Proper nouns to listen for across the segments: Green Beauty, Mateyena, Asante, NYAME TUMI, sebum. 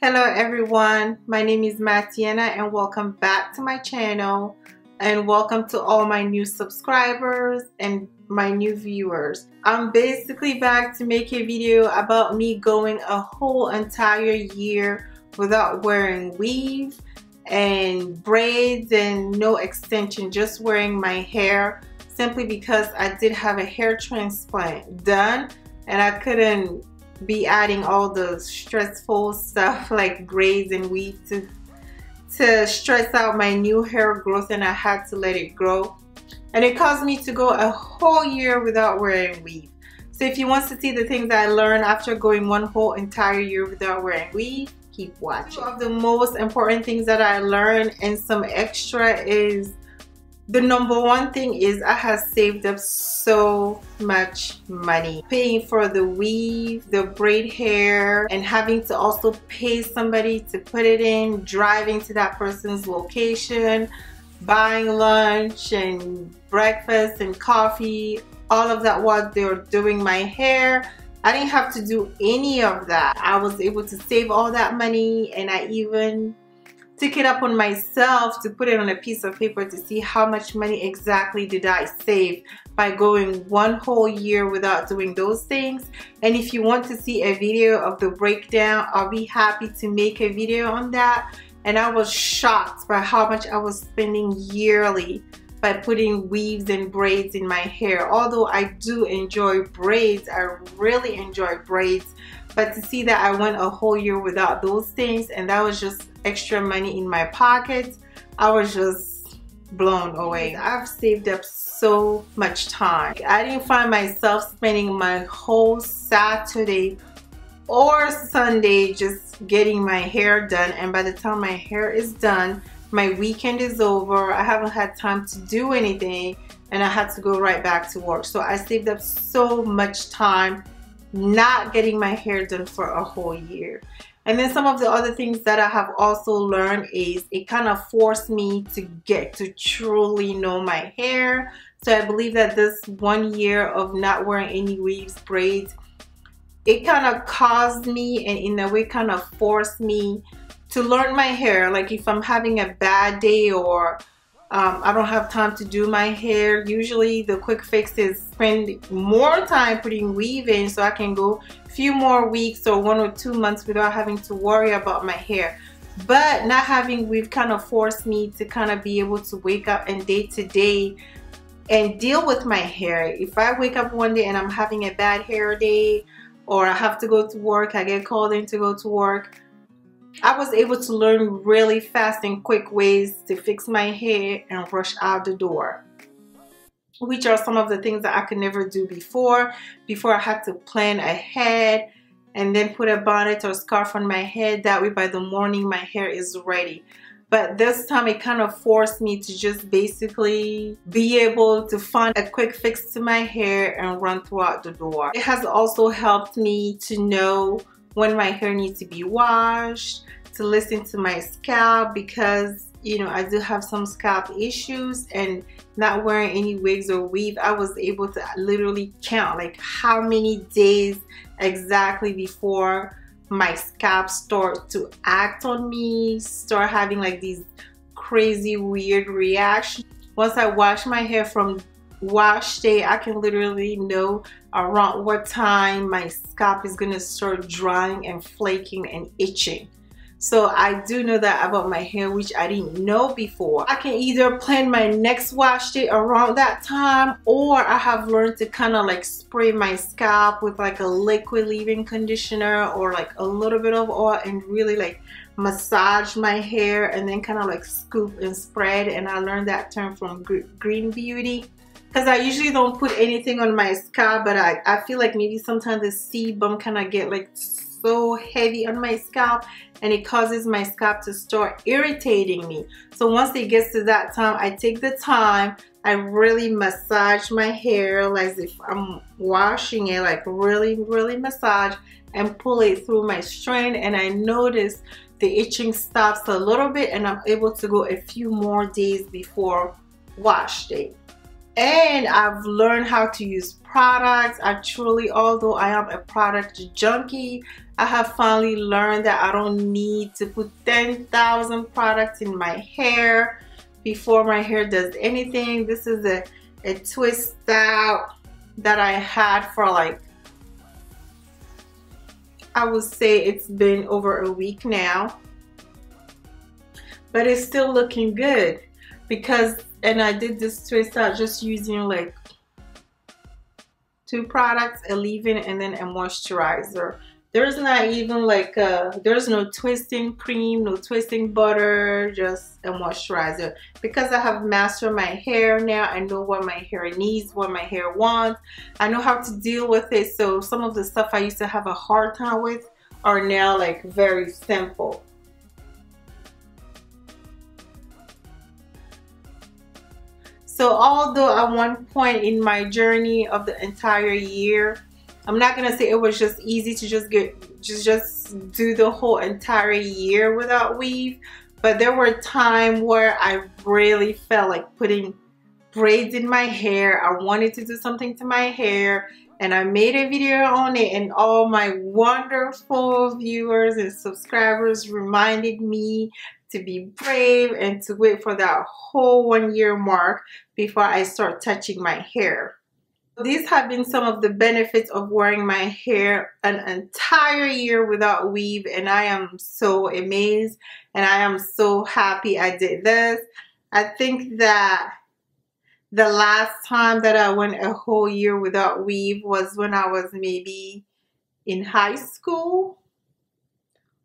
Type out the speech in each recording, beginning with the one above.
Hello everyone, my name is Mateyena and welcome back to my channel, and welcome to all my new subscribers and my new viewers. I'm basically back to make a video about me going a whole entire year without wearing weave and braids and no extension, just wearing my hair, simply because I did have a hair transplant done and I couldn't be adding all the stressful stuff like braids and weave to stress out my new hair growth, and I had to let it grow, and it caused me to go a whole year without wearing weave. So if you want to see the things I learned after going one whole entire year without wearing weave, keep watching. One of the most important things that I learned and some extra is the number one thing is I have saved up so much money, paying for the weave, the braid hair, and having to also pay somebody to put it in, driving to that person's location, buying lunch and breakfast and coffee, all of that while they were doing my hair. I didn't have to do any of that. I was able to save all that money, and I even took it up on myself to put it on a piece of paper to see how much money exactly did I save by going one whole year without doing those things. And if you want to see a video of the breakdown, I'll be happy to make a video on that. And I was shocked by how much I was spending yearly by putting weaves and braids in my hair. Although I do enjoy braids, I really enjoy braids, but to see that I went a whole year without those things and that was just extra money in my pocket, I was just blown away. I've saved up so much time. I didn't find myself spending my whole Saturday or Sunday just getting my hair done, and by the time my hair is done, my weekend is over, I haven't had time to do anything, and I had to go right back to work. So I saved up so much time not getting my hair done for a whole year. And then some of the other things that I have also learned is it kind of forced me to get to truly know my hair. So I believe that this one year of not wearing any weaves, braids, it kind of caused me, and in a way kind of forced me to learn my hair. Like if I'm having a bad day or I don't have time to do my hair, usually the quick fix is spend more time putting weave in so I can go a few more weeks or 1 or 2 months without having to worry about my hair. But not having weave kind of forced me to kind of be able to wake up and day to day and deal with my hair. If I wake up one day and I'm having a bad hair day, or I have to go to work, I get called in to go to work, I was able to learn really fast and quick ways to fix my hair and rush out the door, which are some of the things that I could never do before. Before, I had to plan ahead and then put a bonnet or scarf on my head. That way by the morning my hair is ready. But this time it kind of forced me to just basically be able to find a quick fix to my hair and run throughout the door. It has also helped me to know when my hair needs to be washed, to listen to my scalp, because you know I do have some scalp issues, and not wearing any wigs or weave, I was able to literally count like how many days exactly before my scalp started to act on me, start having like these crazy weird reactions. Once I wash my hair from wash day, I can literally know around what time my scalp is gonna start drying and flaking and itching. So I do know that about my hair, which I didn't know before. I can either plan my next wash day around that time, or I have learned to kind of like spray my scalp with like a liquid leave-in conditioner or like a little bit of oil, and really like massage my hair and then kind of like scoop and spread. And I learned that term from Green Beauty, because I usually don't put anything on my scalp, but I feel like maybe sometimes the sebum kind of get like so heavy on my scalp, and it causes my scalp to start irritating me. So once it gets to that time, I take the time, I really massage my hair like if I'm washing it, like really massage and pull it through my strand, and I notice the itching stops a little bit, and I'm able to go a few more days before wash day. and I've learned how to use products. I truly, although I am a product junkie, I have finally learned that I don't need to put 10,000 products in my hair before my hair does anything. This is a twist out that I had for, like, I would say it's been over a week now, but it's still looking good because, and I did this twist out just using like two products, a leave-in and then a moisturizer. There's not even like there's no twisting cream, no twisting butter, just a moisturizer. Because I have mastered my hair now, I know what my hair needs, what my hair wants. I know how to deal with it, so some of the stuff I used to have a hard time with are now like very simple. So although at one point in my journey of the entire year, I'm not gonna say it was just easy to just do the whole entire year without weave, but there were times where I really felt like putting braids in my hair. I wanted to do something to my hair, and I made a video on it, and all my wonderful viewers and subscribers reminded me to be brave and to wait for that whole 1 year mark before I start touching my hair. These have been some of the benefits of wearing my hair an entire year without weave, and I am so amazed and I am so happy I did this. I think that the last time that I went a whole year without weave was when I was maybe in high school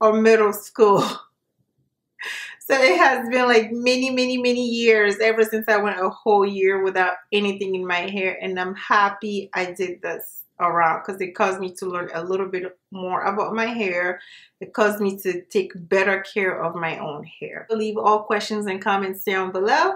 or middle school. So it has been like many years ever since I went a whole year without anything in my hair, and I'm happy I did this around because it caused me to learn a little bit more about my hair. It caused me to take better care of my own hair. Leave all questions and comments down below,